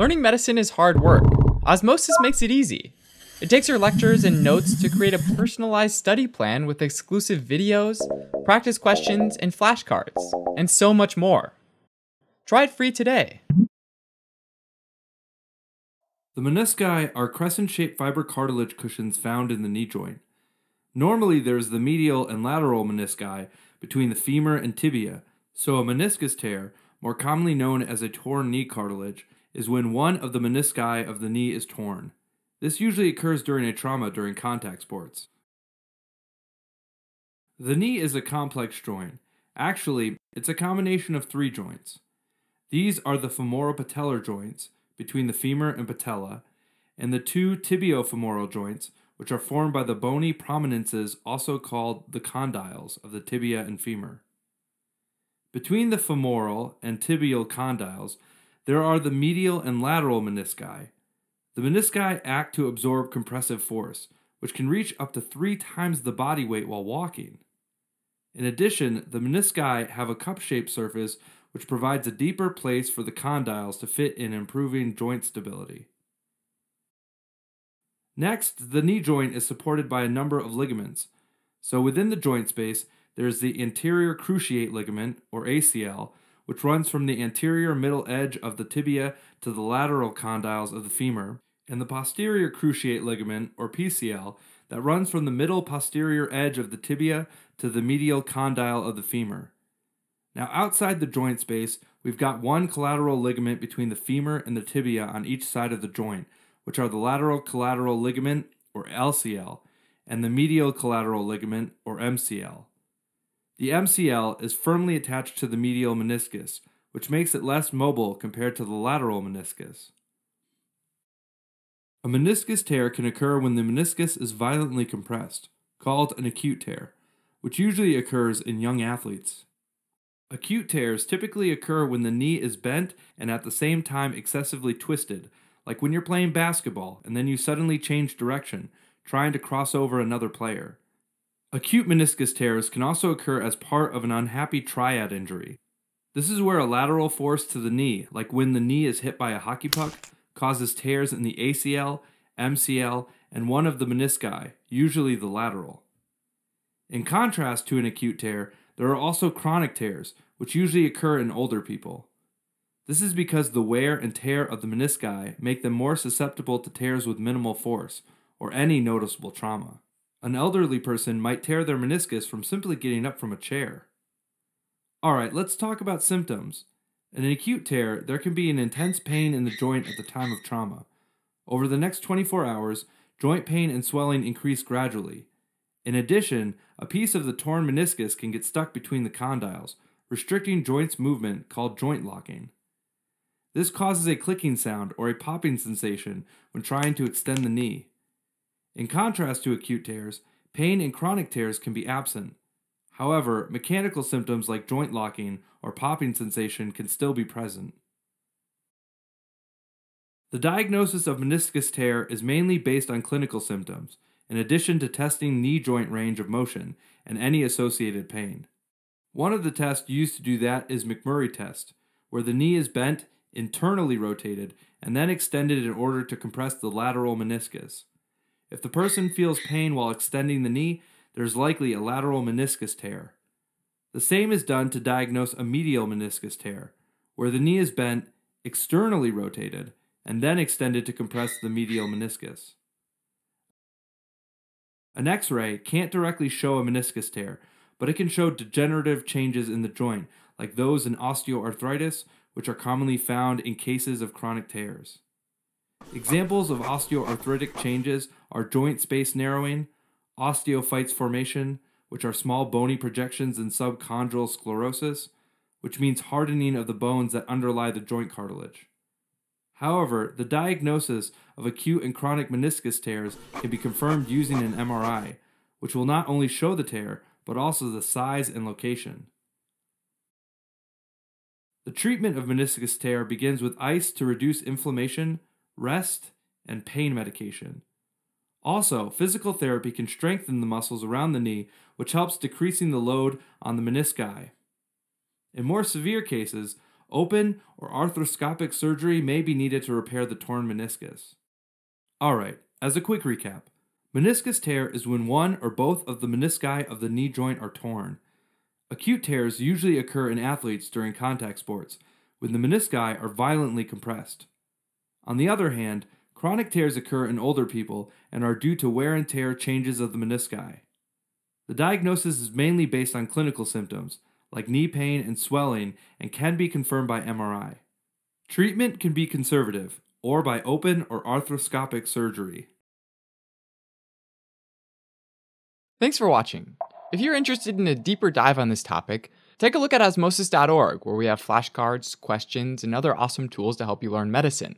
Learning medicine is hard work. Osmosis makes it easy. It takes your lectures and notes to create a personalized study plan with exclusive videos, practice questions, and flashcards, and so much more. Try it free today. The menisci are crescent-shaped fiber cartilage cushions found in the knee joint. Normally, there's the medial and lateral menisci between the femur and tibia, so a meniscus tear, more commonly known as a torn knee cartilage, is when one of the menisci of the knee is torn. This usually occurs during a trauma during contact sports. The knee is a complex joint. Actually, it's a combination of three joints. These are the femoropatellar joints, between the femur and patella, and the two tibiofemoral joints, which are formed by the bony prominences also called the condyles of the tibia and femur. Between the femoral and tibial condyles, there are the medial and lateral menisci. The menisci act to absorb compressive force, which can reach up to 3 times the body weight while walking. In addition, the menisci have a cup-shaped surface which provides a deeper place for the condyles to fit in, improving joint stability. Next, the knee joint is supported by a number of ligaments. So within the joint space, there's the anterior cruciate ligament, or ACL, which runs from the anterior middle edge of the tibia to the lateral condyles of the femur, and the posterior cruciate ligament, or PCL, that runs from the middle posterior edge of the tibia to the medial condyle of the femur. Now, outside the joint space, we've got one collateral ligament between the femur and the tibia on each side of the joint, which are the lateral collateral ligament, or LCL, and the medial collateral ligament, or MCL. The MCL is firmly attached to the medial meniscus, which makes it less mobile compared to the lateral meniscus. A meniscus tear can occur when the meniscus is violently compressed, called an acute tear, which usually occurs in young athletes. Acute tears typically occur when the knee is bent and at the same time excessively twisted, like when you're playing basketball and then you suddenly change direction, trying to cross over another player. Acute meniscus tears can also occur as part of an unhappy triad injury. This is where a lateral force to the knee, like when the knee is hit by a hockey puck, causes tears in the ACL, MCL, and one of the menisci, usually the lateral. In contrast to an acute tear, there are also chronic tears, which usually occur in older people. This is because the wear and tear of the menisci make them more susceptible to tears with minimal force, or any noticeable trauma. An elderly person might tear their meniscus from simply getting up from a chair. Alright, let's talk about symptoms. In an acute tear, there can be an intense pain in the joint at the time of trauma. Over the next 24 hours, joint pain and swelling increase gradually. In addition, a piece of the torn meniscus can get stuck between the condyles, restricting joints' movement, called joint locking. This causes a clicking sound or a popping sensation when trying to extend the knee. In contrast to acute tears, pain and chronic tears can be absent. However, mechanical symptoms like joint locking or popping sensation can still be present. The diagnosis of meniscus tear is mainly based on clinical symptoms, in addition to testing knee joint range of motion and any associated pain. One of the tests used to do that is McMurray test, where the knee is bent, internally rotated, and then extended in order to compress the lateral meniscus. If the person feels pain while extending the knee, there's likely a lateral meniscus tear. The same is done to diagnose a medial meniscus tear, where the knee is bent, externally rotated, and then extended to compress the medial meniscus. An X-ray can't directly show a meniscus tear, but it can show degenerative changes in the joint, like those in osteoarthritis, which are commonly found in cases of chronic tears. Examples of osteoarthritic changes are joint space narrowing, osteophytes formation, which are small bony projections in subchondral sclerosis, which means hardening of the bones that underlie the joint cartilage. However, the diagnosis of acute and chronic meniscus tears can be confirmed using an MRI, which will not only show the tear, but also the size and location. The treatment of meniscus tear begins with ice to reduce inflammation, rest, and pain medication. Also, physical therapy can strengthen the muscles around the knee, which helps decreasing the load on the menisci. In more severe cases, Open or arthroscopic surgery may be needed to repair the torn meniscus. Alright, as a quick recap, meniscus tear is when one or both of the menisci of the knee joint are torn. Acute tears usually occur in athletes during contact sports, when the menisci are violently compressed. On the other hand, chronic tears occur in older people and are due to wear and tear changes of the menisci. The diagnosis is mainly based on clinical symptoms, like knee pain and swelling, and can be confirmed by MRI. Treatment can be conservative, or by open or arthroscopic surgery. Thanks for watching. If you're interested in a deeper dive on this topic, take a look at osmosis.org, where we have flashcards, questions, and other awesome tools to help you learn medicine.